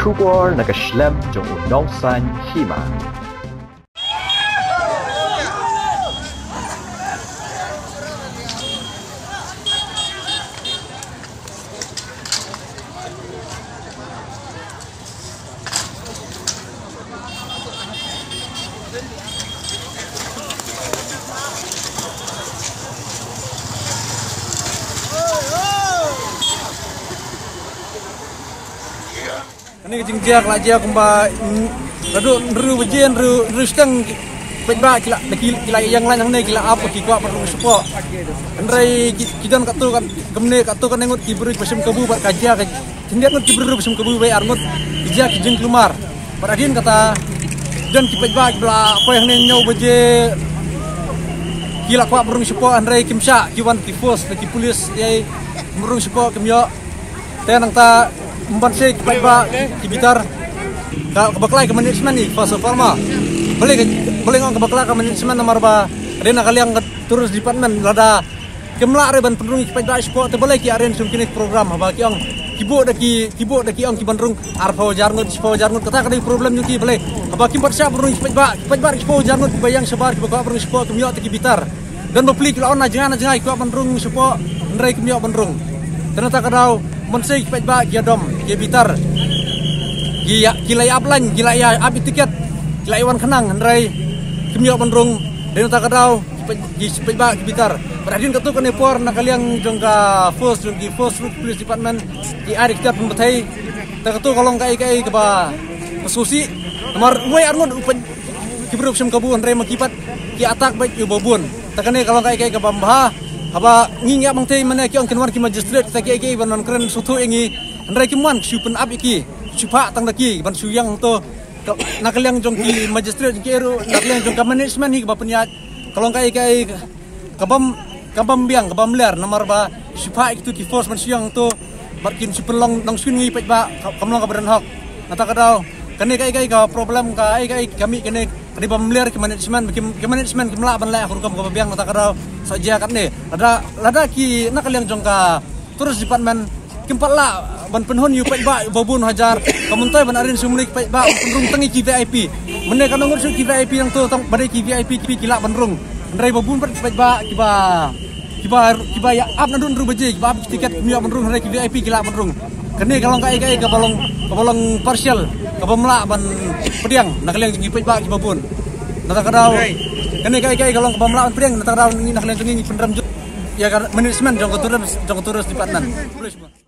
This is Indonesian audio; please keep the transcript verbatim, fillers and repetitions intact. kubur naga shlem jong udong san hima. Ini kejengjiak lah dia kumpa radu ru bejen ru ru steng pejba kila kila yang lain yang kila apa kikuak perlu support. Andai kita nak tu kan gemne kat tu kan nengut kibru pasem kebu buat kajia kendiat ngut kibru pasem kebu bay armut kejia kejeng kelumar. Berakhir kata dan kipejba kila apa yang nenyau beje kila kuak perlu support andai kimsha kiwan kipos lagi polis yai perlu support kimyo. Tenang tak empat sih kepala kibitar kalau kebaklai ke manajemen nih fase farma boleh boleh ngomong kebaklai ke manajemen nomor ba ada nak kalian terus department ada kemla reban pendung kepala sport boleh ki aren sumkinik program apa ki ong kibo daki kibo daki ong kibandrung arfo jarnut spo jarnut kata kali problem nyuki boleh apa ki empat sih pendung kepala kepala spo jarnut bayang sebar kebakla pendung sport kemio kibitar dan beli kalau on ajengan ajengan ikut pendung sport nrei kemio pendung ternyata kadau mensei pejba dia dom dia bitar dia kilai aplan kilai abi tiket kilai wan kenang andrai kimyo mendrung den ta kadau pejba bitar beradin ketu kene por nak kaliang jongga first jonggi first police department di adik tat pembetai ta ketu kolong kai kai keba susi nomor we arngon kibruk sem kabu andrai makipat ki atak baik yobobun ta kene kolong kai kai keba bah apa ngingat mengtei mana kiong kenwar ki magistrate taki ki banon keren sutu ingi andrai kiman supen up iki supa tang taki ban suyang to nakaliang jong ki magistrate ki eru nakaliang jong ka management hi bapnya kalong kai kai kabam kabam biang kabam ler nomor ba supa itu ki force ban suyang to barkin supen long nang sun ngi pek ba kamlong ka badan hok ata kadau kene kai kai ka problem ka kai kami kene di pemiliar ke manajemen ke manajemen kemla ban lai hukum ke biang tak kada saja kan ni ada ada ki nak liang jongka terus department kempat la ban penhun yu pek ba babun hajar kementai ban arin sumlik pek ba pendung tengi ki V I P mene kan ngur ki V I P yang tu tang bade ki V I P ki kila benrung ndrai babun pek ba kiba kiba kiba ya ap nadun ru beje kiba tiket mia benrung ndrai ki V I P kila benrung kene kalong kai kai ka balong balong parsial kabamla ban pediang nakaliang jeng ipet ba kibabun natakadaw kene kai kai kalong kabamla ban pediang natakadaw nakaliang jeng pendram ya manajemen jong turus jong turus dipatnan boleh semua.